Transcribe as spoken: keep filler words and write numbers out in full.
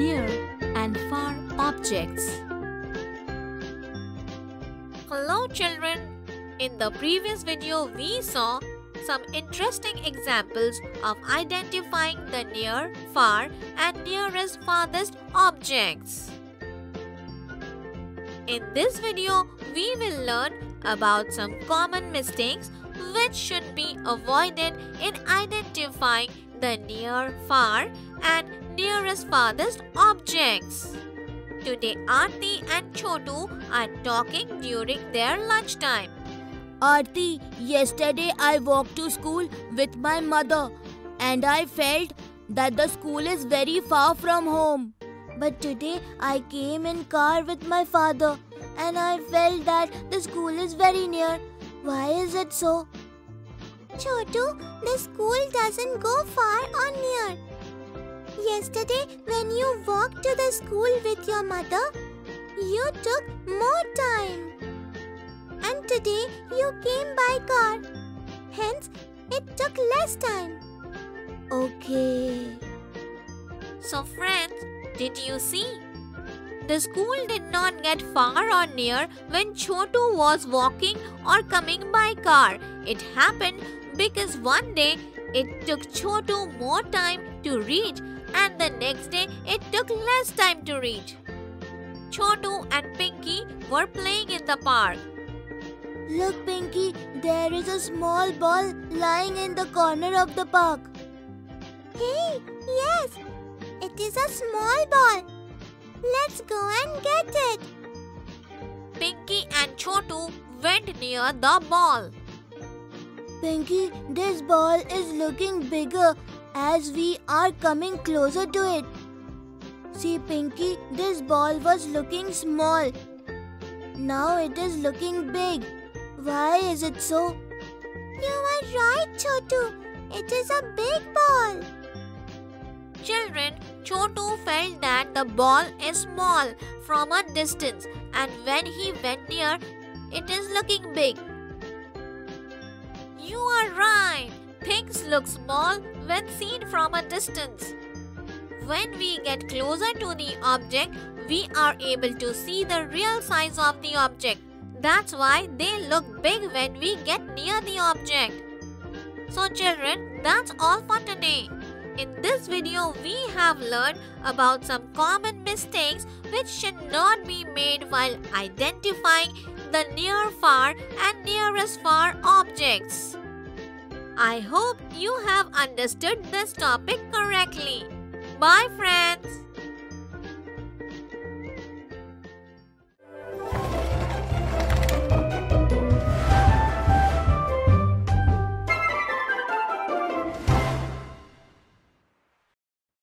near and far objects. Hello children! In the previous video, we saw some interesting examples of identifying the near, far and nearest farthest objects. In this video, we will learn about some common mistakes which should be avoided in identifying the near, far and nearest farthest objects. Today, Aarti and Chotu are talking during their lunchtime. Aarti, yesterday I walked to school with my mother and I felt that the school is very far from home. But today I came in car with my father and I felt that the school is very near. Why is it so? Chotu, the school doesn't go far or near. Yesterday when you walked to the school with your mother, you took more time. And today you came by car. Hence, it took less time. Okay. So friends, did you see? The school did not get far or near when Chotu was walking or coming by car. It happened because one day it took Chotu more time to reach and the next day it took less time to reach. Chotu and Pinky were playing in the park. Look, Pinky, there is a small ball lying in the corner of the park. Hey, yes, it is a small ball. Let's go and get it. Pinky and Chotu went near the ball. Pinky, this ball is looking bigger as we are coming closer to it. See, Pinky, this ball was looking small. Now it is looking big. Why is it so? You are right, Chotu. It is a big ball. Children, Chotu felt that the ball is small from a distance, and when he went near, it is looking big. You are right. Things look small when seen from a distance. When we get closer to the object, we are able to see the real size of the object. That's why they look big when we get near the object. So children, that's all for today. In this video, we have learned about some common mistakes which should not be made while identifying the near, far and nearest far objects. I hope you have understood this topic correctly. Bye friends.